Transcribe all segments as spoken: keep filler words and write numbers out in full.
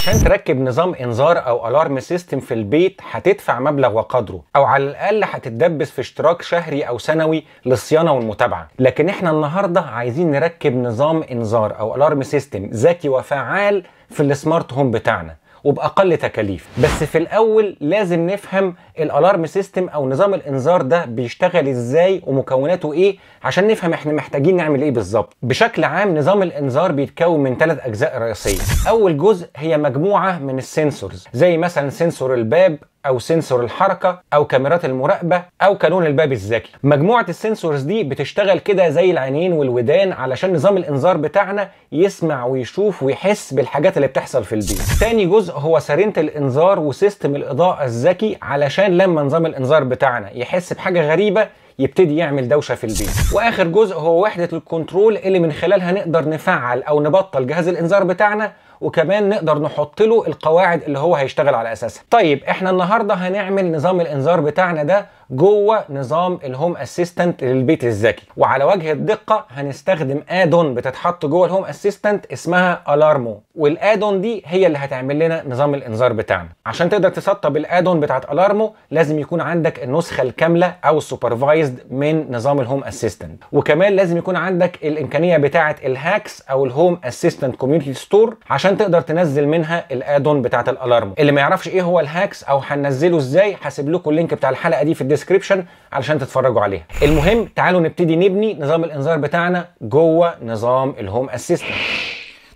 عشان تركب نظام انذار او الارم سيستم في البيت هتدفع مبلغ وقدره، او على الاقل هتتدبس في اشتراك شهري او سنوي للصيانه والمتابعه. لكن احنا النهارده عايزين نركب نظام انذار او الارم سيستم ذكي وفعال في السمارت هوم بتاعنا وباقل تكاليف. بس في الاول لازم نفهم الالارم سيستم او نظام الانذار ده بيشتغل ازاي ومكوناته ايه، عشان نفهم احنا محتاجين نعمل ايه بالظبط. بشكل عام نظام الانذار بيتكون من ثلاث اجزاء رئيسيه. اول جزء هي مجموعه من السنسورز، زي مثلا سنسور الباب او سنسور الحركه او كاميرات المراقبه او كانون الباب الذكي. مجموعه السنسورز دي بتشتغل كده زي العينين والودان علشان نظام الانذار بتاعنا يسمع ويشوف ويحس بالحاجات اللي بتحصل في البيت. ثاني جزء هو سرينه الانذار وسيستم الاضاءه الذكي، علشان لما نظام الانذار بتاعنا يحس بحاجه غريبه يبتدي يعمل دوشه في البيت. واخر جزء هو وحده الكنترول اللي من خلالها نقدر نفعل او نبطل جهاز الانذار بتاعنا، وكمان نقدر نحط له القواعد اللي هو هيشتغل على اساسها. طيب احنا النهارده هنعمل نظام الانذار بتاعنا ده جوه نظام الهوم اسيستنت للبيت الذكي، وعلى وجه الدقه هنستخدم ادون بتتحط جوه الهوم اسيستنت اسمها الارمو، والادون دي هي اللي هتعمل لنا نظام الانذار بتاعنا. عشان تقدر تسطب الادون بتاعت الارمو لازم يكون عندك النسخه الكامله او السوبرفايزد من نظام الهوم اسيستنت، وكمان لازم يكون عندك الامكانيه بتاعه الهاكس او الهوم اسيستنت كوميونتي ستور عشان تقدر تنزل منها الادون بتاعه الالارمو. اللي ما يعرفش ايه هو الهاكس او هننزله ازاي، هسيب لكم اللينك بتاع الحلقه دي في الديسكريبشن علشان تتفرجوا عليها. المهم تعالوا نبتدي نبني نظام الانذار بتاعنا جوه نظام الهوم اسيستنت.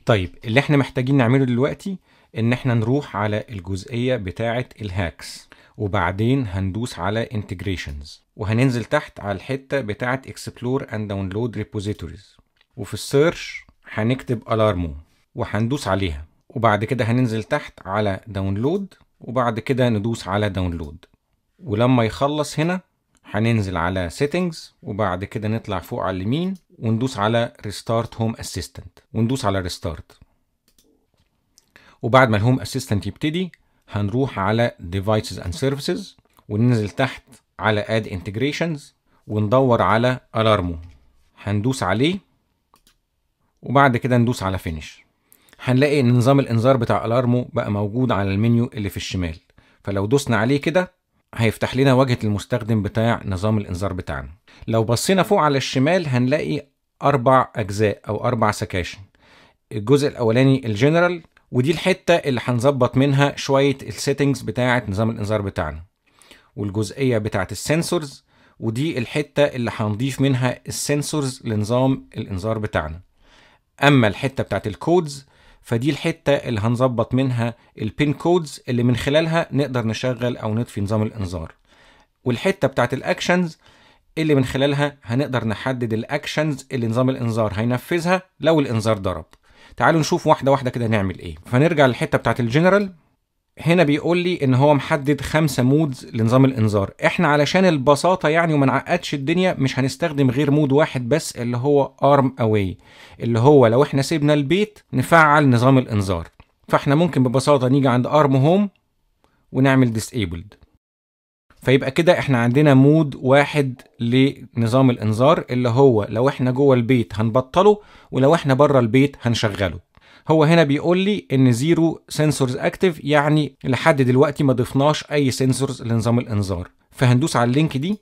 طيب اللي احنا محتاجين نعمله دلوقتي ان احنا نروح على الجزئيه بتاعه الهاكس، وبعدين هندوس على انتجريشنز، وهننزل تحت على الحته بتاعه اكسبلور اند داونلود ريبوزيتوريز، وفي السيرش هنكتب الارمو وهندوس عليها، وبعد كده هننزل تحت على داونلود، وبعد كده ندوس على داونلود. ولما يخلص هنا هننزل على settings، وبعد كده نطلع فوق على اليمين وندوس على restart home assistant، وندوس على restart. وبعد ما الهوم assistant يبتدي هنروح على devices and services، وننزل تحت على add integrations، وندور على alarmo، هندوس عليه، وبعد كده ندوس على finish. هنلاقي ان نظام الانذار بتاع alarmo بقى موجود على المنيو اللي في الشمال، فلو دوسنا عليه كده هيفتح لنا واجهة المستخدم بتاع نظام الانذار بتاعنا. لو بصينا فوق على الشمال هنلاقي اربع اجزاء او اربع سكاشن. الجزء الاولاني الجنرال، ودي الحته اللي هنظبط منها شويه السيتنجز بتاعه نظام الانذار بتاعنا، والجزئيه بتاعه السنسورز، ودي الحته اللي هنضيف منها السنسورز لنظام الانذار بتاعنا. اما الحته بتاعه الكودز فدي الحتة اللي هنظبط منها البين كودز اللي من خلالها نقدر نشغل أو نطفي نظام الإنذار، والحتة بتاعت الأكشنز اللي من خلالها هنقدر نحدد الأكشنز اللي نظام الإنذار هينفذها لو الإنذار ضرب. تعالوا نشوف واحدة واحدة كده نعمل إيه. فنرجع للحتة بتاعت الجنرال، هنا بيقول لي إن هو محدد خمسة مودز لنظام الإنذار. إحنا علشان البساطة يعني وما نعقدش الدنيا مش هنستخدم غير مود واحد بس، اللي هو أرم أواي، اللي هو لو إحنا سيبنا البيت نفعل نظام الإنذار. فإحنا ممكن ببساطة نيجي عند أرم هوم ونعمل ديسيبلد، فيبقى كده إحنا عندنا مود واحد لنظام الإنذار، اللي هو لو إحنا جوه البيت هنبطله، ولو إحنا بره البيت هنشغله. هو هنا بيقول لي ان زيرو سنسورز اكتف، يعني لحد دلوقتي ما ضفناش اي سنسورز لنظام الانذار. فهندوس على اللينك دي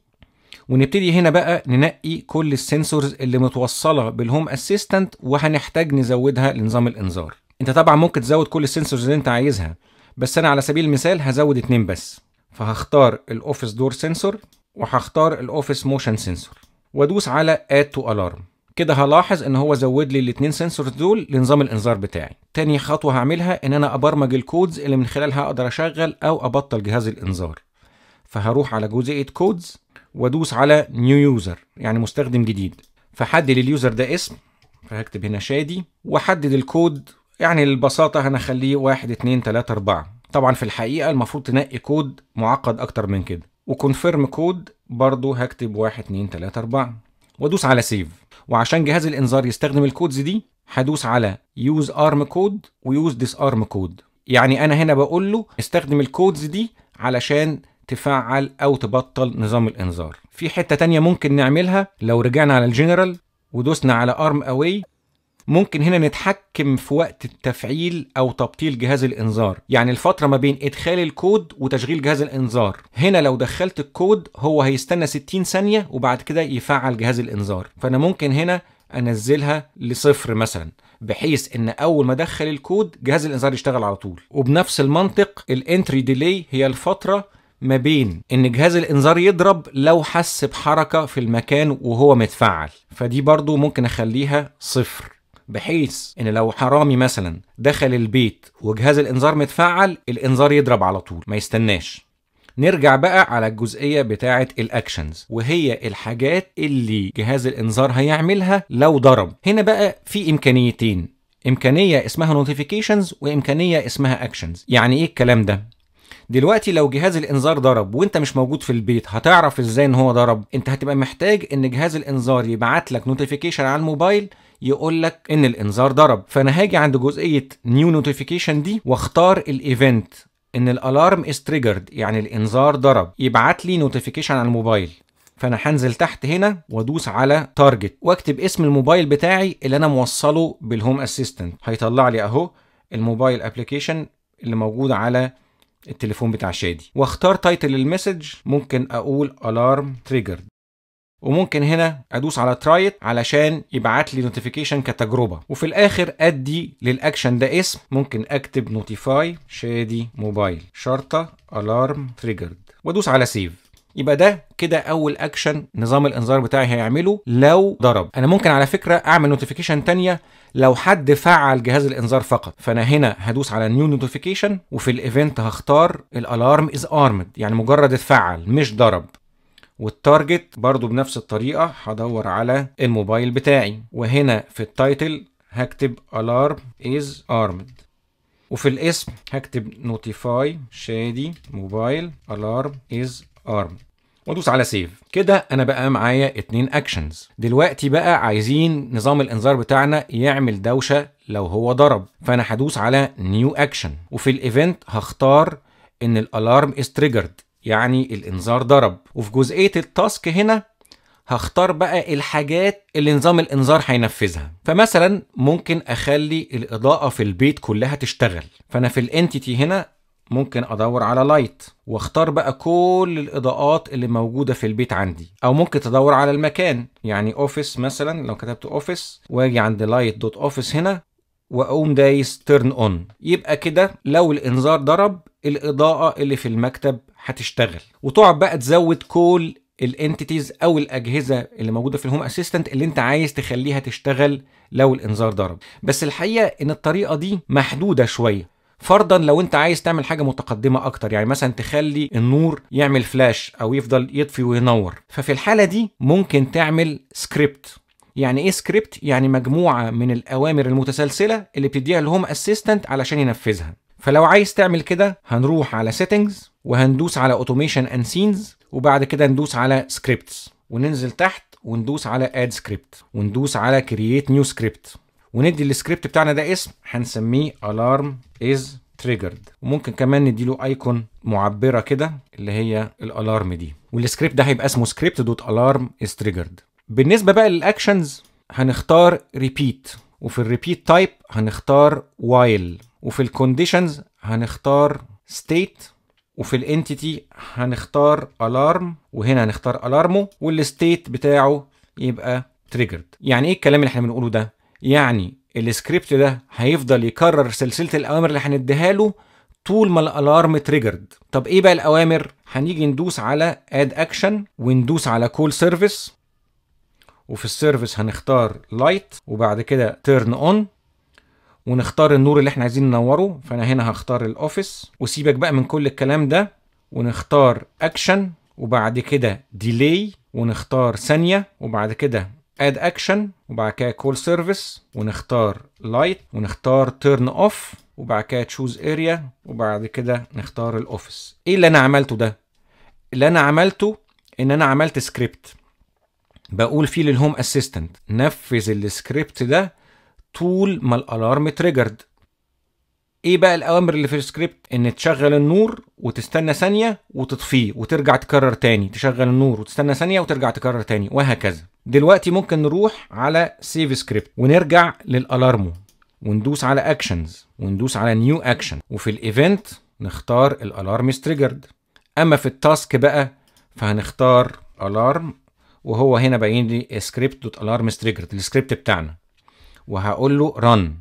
ونبتدي هنا بقى ننقي كل السنسورز اللي متوصله بالهوم اسيستنت وهنحتاج نزودها لنظام الانذار. انت طبعا ممكن تزود كل السنسورز اللي انت عايزها، بس انا على سبيل المثال هزود اتنين بس، فهختار الاوفيس دور سنسور وهختار الاوفيس موشن سنسور، وادوس على اد تو الارم. كده هلاحظ ان هو زود لي الاثنين سنسورز دول لنظام الانذار بتاعي. تاني خطوه هعملها ان انا ابرمج الكودز اللي من خلالها اقدر اشغل او ابطل جهاز الانذار. فهروح على جزئيه كودز وادوس على نيو يوزر، يعني مستخدم جديد، فحدد لليوزر ده اسم، فهكتب هنا شادي، واحدد الكود، يعني للبساطه هنخليه واحد اتنين تلاته اربعه. طبعا في الحقيقه المفروض تنقي كود معقد اكتر من كده. وكونفيرم كود برضو هكتب واحد اتنين تلاته اربعه، وادوس على سيف. وعشان جهاز الانذار يستخدم الكودز دي هدوس على يوز ارم كود ويوز ديس ارم كود، يعني انا هنا بقول له استخدم الكودز دي علشان تفعل او تبطل نظام الانذار. في حته تانية ممكن نعملها، لو رجعنا على الجنرال ودوسنا على ارم اواي ممكن هنا نتحكم في وقت التفعيل او تبطيل جهاز الانذار، يعني الفتره ما بين ادخال الكود وتشغيل جهاز الانذار. هنا لو دخلت الكود هو هيستنى ستين ثانيه وبعد كده يفعل جهاز الانذار، فانا ممكن هنا انزلها لصفر مثلا، بحيث ان اول ما ادخل الكود جهاز الانذار يشتغل على طول. وبنفس المنطق الانتري ديلي هي الفتره ما بين ان جهاز الانذار يضرب لو حس بحركه في المكان وهو متفعل، فدي برضو ممكن اخليها صفر، بحيث ان لو حرامي مثلا دخل البيت وجهاز الانذار متفعل الانذار يضرب على طول ما يستناش. نرجع بقى على الجزئيه بتاعه الاكشنز، وهي الحاجات اللي جهاز الانذار هيعملها لو ضرب. هنا بقى في امكانيتين، امكانيه اسمها نوتيفيكيشنز وامكانيه اسمها اكشنز. يعني ايه الكلام ده؟ دلوقتي لو جهاز الانذار ضرب وانت مش موجود في البيت، هتعرف ازاي ان هو ضرب؟ انت هتبقى محتاج ان جهاز الانذار يبعت لك نوتيفيكيشن على الموبايل يقول لك ان الانذار ضرب. فانا هاجي عند جزئيه نيو نوتيفيكيشن دي واختار الايفنت ان الالارم از تريجرد، يعني الانذار ضرب، يبعت لي نوتيفيكيشن على الموبايل. فانا هنزل تحت هنا وادوس على تارجت واكتب اسم الموبايل بتاعي اللي انا موصله بالهوم اسيستنت، هيطلع لي اهو الموبايل ابلكيشن اللي موجود على التليفون بتاع شادي، واختار تايتل المسج. ممكن اقول الارم تريجرد، وممكن هنا ادوس على ترايت علشان يبعت لي نوتيفيكيشن كتجربه. وفي الاخر ادي للاكشن ده اسم، ممكن اكتب نوتيفاي شادي موبايل شرطه الارم تريجرد وادوس على سيف. يبقى ده كده اول اكشن نظام الانذار بتاعي هيعمله لو ضرب. انا ممكن على فكره اعمل نوتيفيكيشن تانية لو حد فعل جهاز الانذار فقط، فانا هنا هدوس على نيو نوتيفيكيشن وفي الايفنت هختار الالارم از ارمد، يعني مجرد اتفعل مش ضرب. والتارجت برضو بنفس الطريقه هدور على الموبايل بتاعي، وهنا في التايتل هكتب الارم از ارمد، وفي الاسم هكتب نوتيفاي شادي موبايل الارم از ارم وادوس على سيف. كده انا بقى معايا اتنين اكشنز. دلوقتي بقى عايزين نظام الانذار بتاعنا يعمل دوشه لو هو ضرب، فانا هدوس على نيو اكشن وفي الايفنت هختار ان الالارم از تريجرد، يعني الانذار ضرب. وفي جزئيه التاسك هنا هختار بقى الحاجات اللي نظام الانذار هينفذها. فمثلا ممكن اخلي الاضاءه في البيت كلها تشتغل، فانا في الانتيتي هنا ممكن ادور على لايت واختار بقى كل الاضاءات اللي موجوده في البيت عندي، او ممكن تدور على المكان، يعني اوفيس مثلا لو كتبت اوفيس واجي عند لايت دوت اوفيس هنا واقوم دايس تيرن اون، يبقى كده لو الانذار ضرب الاضاءه اللي في المكتب هتشتغل. وتقعد بقى تزود كل الانتيتيز او الاجهزه اللي موجوده في الهوم اسيستنت اللي انت عايز تخليها تشتغل لو الانذار ضرب. بس الحقيقه ان الطريقه دي محدوده شويه، فرضا لو انت عايز تعمل حاجه متقدمه اكتر، يعني مثلا تخلي النور يعمل فلاش او يفضل يطفي وينور، ففي الحاله دي ممكن تعمل سكريبت. يعني ايه سكريبت؟ يعني مجموعه من الاوامر المتسلسله اللي بتديها الهوم اسيستنت علشان ينفذها. فلو عايز تعمل كده هنروح على سيتنجز وهندوس على اوتوميشن اند سينز، وبعد كده ندوس على سكريبتس وننزل تحت وندوس على اد سكريبت وندوس على كرييت نيو سكريبت، وندي السكريبت بتاعنا ده اسم هنسميه الارم از تريجرد، وممكن كمان نديله ايكون معبره كده اللي هي الالارم دي، والسكريبت ده هيبقى اسمه سكريبت دوت الارم از تريجرد. بالنسبه بقى للاكشنز هنختار ريبيت، وفي الريبيت تايب هنختار وايل، وفي الكونديشنز هنختار ستيت، وفي الانتيتي هنختار الارم، وهنا هنختار الارمو، والستيت بتاعه يبقى تريجرد. يعني ايه الكلام اللي احنا بنقوله ده؟ يعني السكريبت ده هيفضل يكرر سلسله الاوامر اللي هنديها له طول ما الالارم تريجرد. طب ايه بقى الاوامر؟ هنيجي ندوس على اد اكشن وندوس على كول سيرفيس، وفي السيرفيس هنختار لايت وبعد كده تيرن اون، ونختار النور اللي احنا عايزين ننوره، فانا هنا هختار الاوفيس. وسيبك بقى من كل الكلام ده، ونختار اكشن وبعد كده ديلي ونختار ثانيه وبعد كده اد اكشن وبعد كده كول سيرفيس ونختار لايت ونختار تيرن اوف وبعد كده تشوز اريا وبعد كده نختار الاوفيس. ايه اللي انا عملته ده؟ اللي انا عملته ان انا عملت سكريبت بقول فيه للهوم اسيستنت نفذ السكريبت ده طول ما الالارم تريجرد. ايه بقى الاوامر اللي في السكريبت؟ ان تشغل النور وتستنى ثانية وتطفيه وترجع تكرر تاني، تشغل النور وتستنى ثانية وترجع تكرر تاني وهكذا. دلوقتي ممكن نروح على سيف سكريبت ونرجع للالارمو وندوس على اكشنز وندوس على نيو اكشن، وفي الايفنت نختار الالارم تريجرد. اما في التاسك بقى فهنختار الارم، وهو هنا باين لي سكريبت دوت الارم تريجرد السكريبت بتاعنا، وهقول له ران.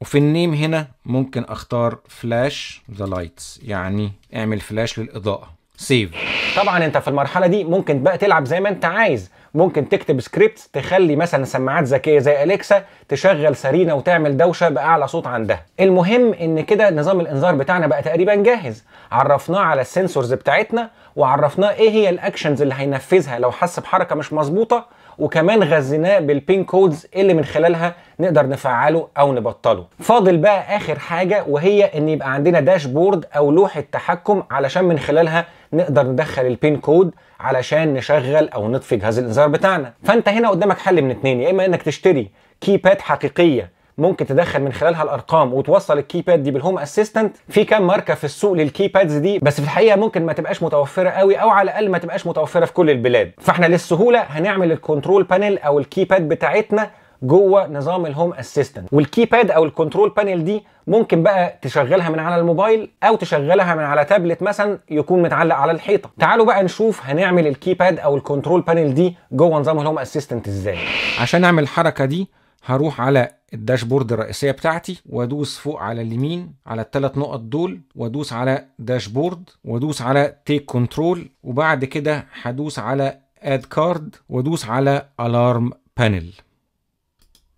وفي النيم هنا ممكن اختار فلاش ذا لايتس، يعني اعمل فلاش للاضاءه. سيف. طبعا انت في المرحله دي ممكن بقى تلعب زي ما انت عايز، ممكن تكتب سكريبت تخلي مثلا سماعات ذكيه زي اليكسا تشغل سرينا وتعمل دوشه باعلى صوت عندها. المهم ان كده نظام الانذار بتاعنا بقى تقريبا جاهز، عرفناه على السنسورز بتاعتنا وعرفناه ايه هي الاكشنز اللي هينفذها لو حس بحركه مش مظبوطه، وكمان غذيناه بالبين كودز اللي من خلالها نقدر نفعله او نبطله. فاضل بقى اخر حاجه، وهي ان يبقى عندنا داشبورد او لوحه تحكم علشان من خلالها نقدر ندخل البين كود علشان نشغل او نطفي جهاز الانذار بتاعنا. فانت هنا قدامك حل من اتنين، يا اما انك تشتري كيباد حقيقيه ممكن تدخل من خلالها الارقام وتوصل الكيباد دي بالهوم اسيستنت. في كام ماركه في السوق للكيبادز دي، بس في الحقيقه ممكن ما تبقاش متوفره قوي، او على الاقل ما تبقاش متوفره في كل البلاد. فاحنا للسهوله هنعمل الكنترول بانل او الكيباد بتاعتنا جوه نظام الهوم اسيستنت، والكيباد او الكنترول بانل دي ممكن بقى تشغلها من على الموبايل او تشغلها من على تابلت مثلا يكون متعلق على الحيطه. تعالوا بقى نشوف هنعمل الكيباد او الكنترول بانل دي جوه نظام الهوم اسيستنت ازاي. عشان اعمل الحركه دي هروح على الداشبورد الرئيسيه بتاعتي وادوس فوق على اليمين على الثلاث نقط دول، وادوس على داشبورد وادوس على تيك كنترول، وبعد كده هدوس على اد كارد وادوس على الارم بانل.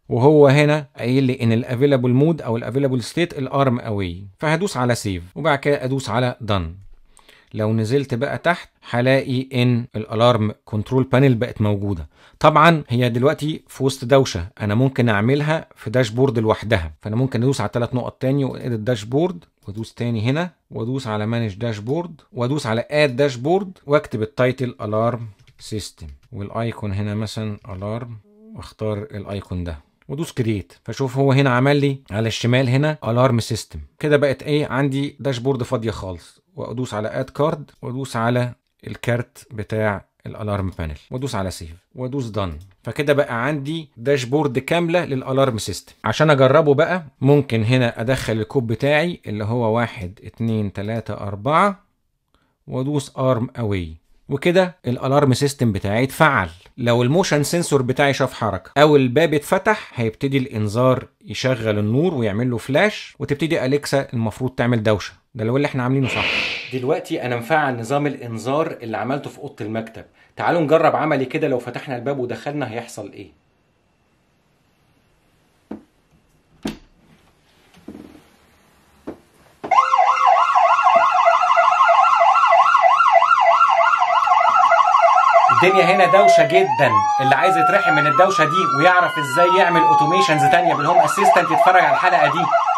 وهو هنا قايل لي ان الافيلابل مود او الافيلابل ستيت الارم اواي، فهدوس على سيف وبعد كده ادوس على دان. لو نزلت بقى تحت هلاقي ان الالارم كنترول بانل بقت موجوده. طبعا هي دلوقتي في وسط دوشه، انا ممكن اعملها في داشبورد لوحدها، فانا ممكن ادوس على ثلاث نقط تاني واديت داشبورد وادوس تاني هنا وادوس على مانج داشبورد وادوس على اد داشبورد واكتب التايتل الارم سيستم، والايكون هنا مثلا الارم، واختار الايكون ده وادوس كرييت. فشوف هو هنا عمل لي على الشمال هنا الارم سيستم. كده بقت ايه عندي داشبورد فاضيه خالص، وادوس على اد كارد وادوس على الكارت بتاع الالارم بانل وادوس على سيف وادوس دان. فكده بقى عندي داشبورد كامله للالارم سيستم. عشان اجربه بقى ممكن هنا ادخل الكود بتاعي اللي هو واحد اتنين تلاتة اربعة وادوس ارم اواي، وكده الالارم سيستم بتاعي اتفعل. لو الموشن سنسور بتاعي شاف حركه او الباب اتفتح هيبتدي الانذار يشغل النور ويعمل له فلاش وتبتدي اليكسا المفروض تعمل دوشه. ده لو اللي احنا عاملينه صح. دلوقتي انا مفعل نظام الانذار اللي عملته في اوضه المكتب، تعالوا نجرب عملي كده لو فتحنا الباب ودخلنا هيحصل ايه. الدنيا هنا دوشه جدا، اللي عايز يترحم من الدوشه دي ويعرف ازاي يعمل اوتوميشنز تانيه بالهوم اسيستنت يتفرج على الحلقه دي.